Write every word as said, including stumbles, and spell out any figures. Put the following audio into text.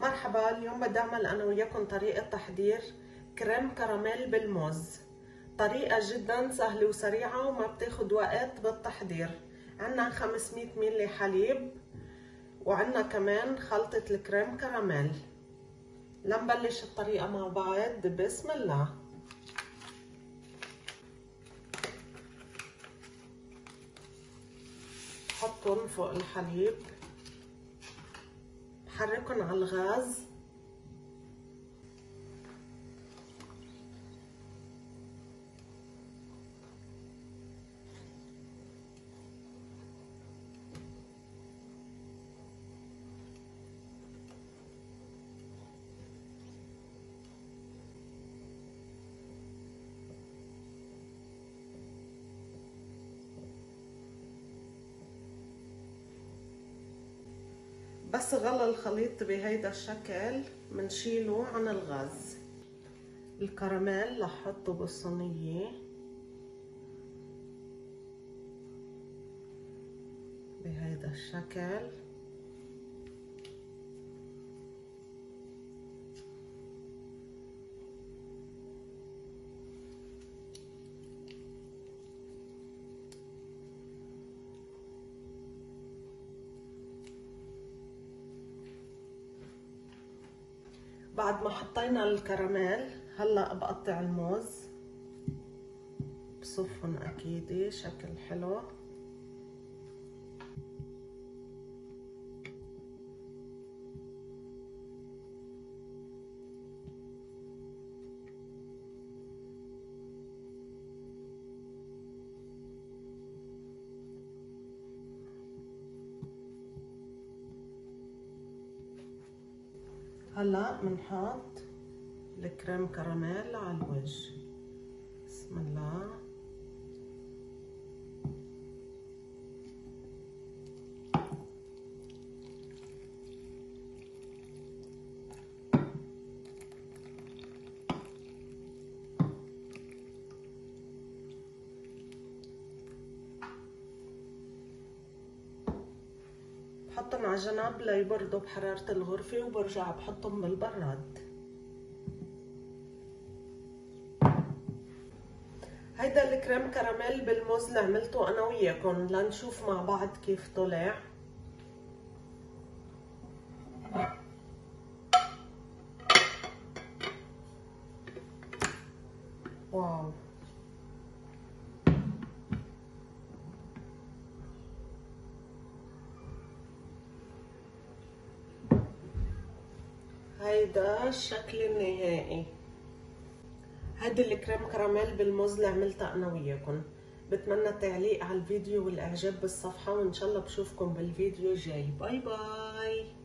مرحبا، اليوم بدي اعمل انا وياكم طريقه تحضير كريم كراميل بالموز. طريقه جدا سهله وسريعه وما بتاخد وقت بالتحضير. عندنا خمسمية مل حليب وعندنا كمان خلطه الكريم كراميل. لنبلش الطريقه مع بعض. بسم الله. حطهم فوق الحليب، حركن على الغاز. بس غلى الخليط بهيدا الشكل منشيله عن الغاز. الكراميل رح حطه بالصينية بهيدا الشكل. بعد ما حطينا الكراميل هلا بقطع الموز، بصفهم اكيد شكل حلو. هلا بنحط الكريم كراميل على الوجه. بسم الله. بحطهم على جنب ليبردوا بحرارة الغرفة وبرجع بحطهم بالبراد. هيدا الكريم كراميل بالموز اللي عملته أنا وياكم، لنشوف مع بعض كيف طلع. واو، هيدا الشكل النهائي. هيدي الكريم كراميل بالموز اللي عملتها انا وياكم. بتمنى التعليق على الفيديو والاعجاب بالصفحة، وان شاء الله بشوفكم بالفيديو الجاي. باي باي.